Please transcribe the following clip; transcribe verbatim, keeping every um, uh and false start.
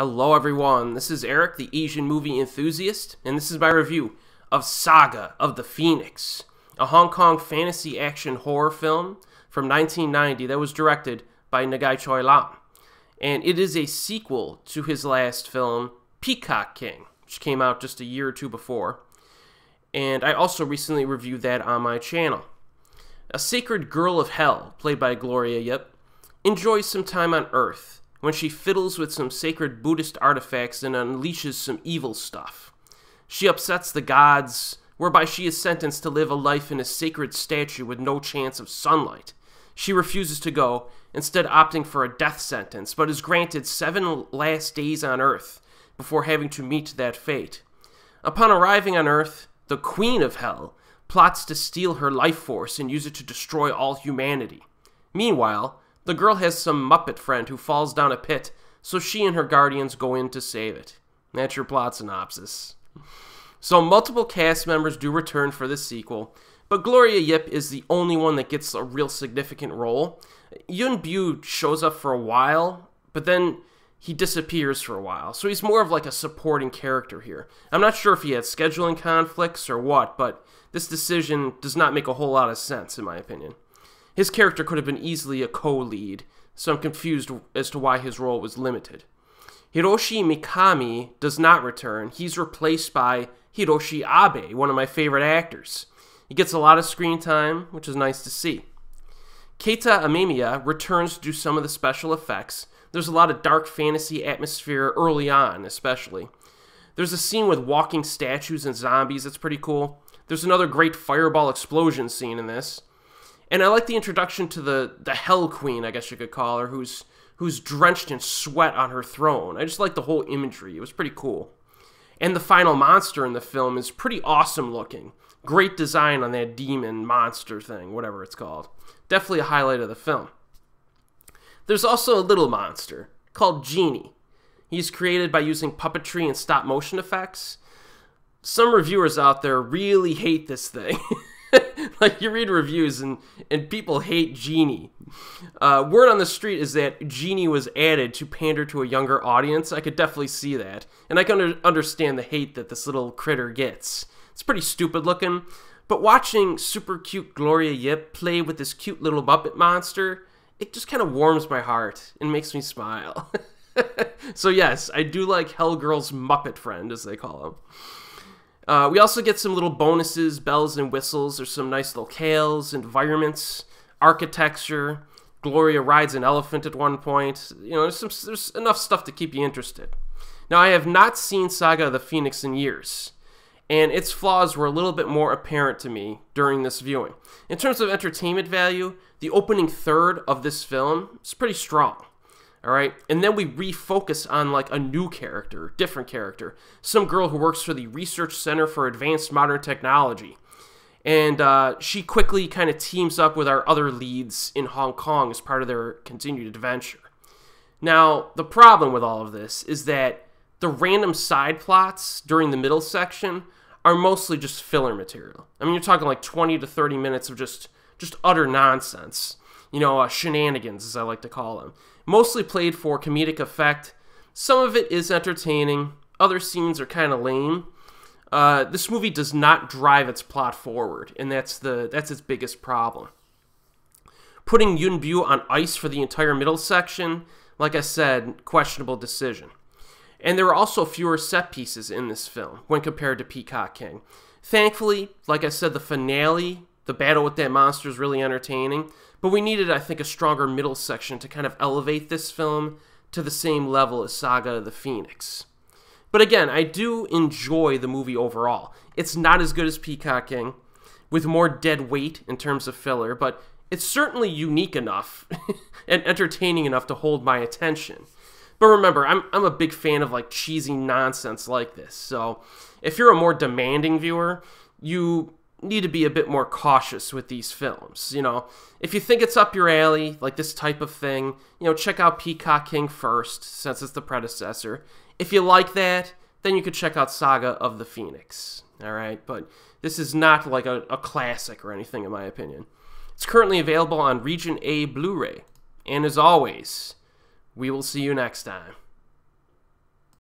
Hello everyone, this is Eric, the Asian movie enthusiast, and this is my review of Saga of the Phoenix, a Hong Kong fantasy action horror film from nineteen ninety that was directed by Ngai Choi Lam. And it is a sequel to his last film, Peacock King, which came out just a year or two before. And I also recently reviewed that on my channel. A sacred girl of hell, played by Gloria Yip, enjoys some time on Earth when she fiddles with some sacred Buddhist artifacts and unleashes some evil stuff. She upsets the gods, whereby she is sentenced to live a life in a sacred statue with no chance of sunlight. She refuses to go, instead opting for a death sentence, but is granted seven last days on Earth before having to meet that fate. Upon arriving on Earth, the Queen of Hell plots to steal her life force and use it to destroy all humanity. Meanwhile, the girl has some Muppet friend who falls down a pit, so she and her guardians go in to save it. That's your plot synopsis. So multiple cast members do return for this sequel, but Gloria Yip is the only one that gets a real significant role. Yuen Biao shows up for a while, but then he disappears for a while, so he's more of like a supporting character here. I'm not sure if he had scheduling conflicts or what, but this decision does not make a whole lot of sense in my opinion. His character could have been easily a co-lead, so I'm confused as to why his role was limited. Hiroshi Mikami does not return. He's replaced by Hiroshi Abe, one of my favorite actors. He gets a lot of screen time, which is nice to see. Keita Amemiya returns to do some of the special effects. There's a lot of dark fantasy atmosphere early on, especially. There's a scene with walking statues and zombies that's pretty cool. There's another great fireball explosion scene in this. And I like the introduction to the, the Hell Queen, I guess you could call her, who's, who's drenched in sweat on her throne. I just like the whole imagery. It was pretty cool. And the final monster in the film is pretty awesome looking. Great design on that demon monster thing, whatever it's called. Definitely a highlight of the film. There's also a little monster called Genie. He's created by using puppetry and stop motion effects. Some reviewers out there really hate this thing. Like, you read reviews and, and people hate Genie. Uh, word on the street is that Genie was added to pander to a younger audience. I could definitely see that. And I can understand the hate that this little critter gets. It's pretty stupid looking. But watching super cute Gloria Yip play with this cute little Muppet monster, it just kind of warms my heart and makes me smile. So yes, I do like Hell Girl's Muppet friend, as they call him. Uh, we also get some little bonuses, bells and whistles. There's some nice locales, environments, architecture. Gloria rides an elephant at one point. You know, there's, some, there's enough stuff to keep you interested. Now, I have not seen Saga of the Phoenix in years, and its flaws were a little bit more apparent to me during this viewing. In terms of entertainment value, the opening third of this film is pretty strong. All right, and then we refocus on like a new character, different character, some girl who works for the Research Center for Advanced Modern Technology. And uh, she quickly kind of teams up with our other leads in Hong Kong as part of their continued adventure. Now, the problem with all of this is that the random side plots during the middle section are mostly just filler material. I mean, you're talking like twenty to thirty minutes of just, just utter nonsense. You know, uh, shenanigans, as I like to call them. Mostly played for comedic effect. Some of it is entertaining. Other scenes are kind of lame. Uh, this movie does not drive its plot forward, and that's the that's its biggest problem. Putting Yuen Biao on ice for the entire middle section, like I said, questionable decision. And there are also fewer set pieces in this film when compared to Peacock King. Thankfully, like I said, the finale, the battle with that monster, is really entertaining, but we needed, I think, a stronger middle section to kind of elevate this film to the same level as Saga of the Phoenix. But again, I do enjoy the movie overall. It's not as good as Peacock King, with more dead weight in terms of filler, but it's certainly unique enough and entertaining enough to hold my attention. But remember, I'm, I'm a big fan of like cheesy nonsense like this, so if you're a more demanding viewer, you need to be a bit more cautious with these films. You know, if you think it's up your alley, like this type of thing, you know, check out Peacock King first, since it's the predecessor. If you like that, then you could check out Saga of the Phoenix, all right? But this is not like a, a classic or anything, in my opinion. It's currently available on Region A Blu-ray. And as always, we will see you next time.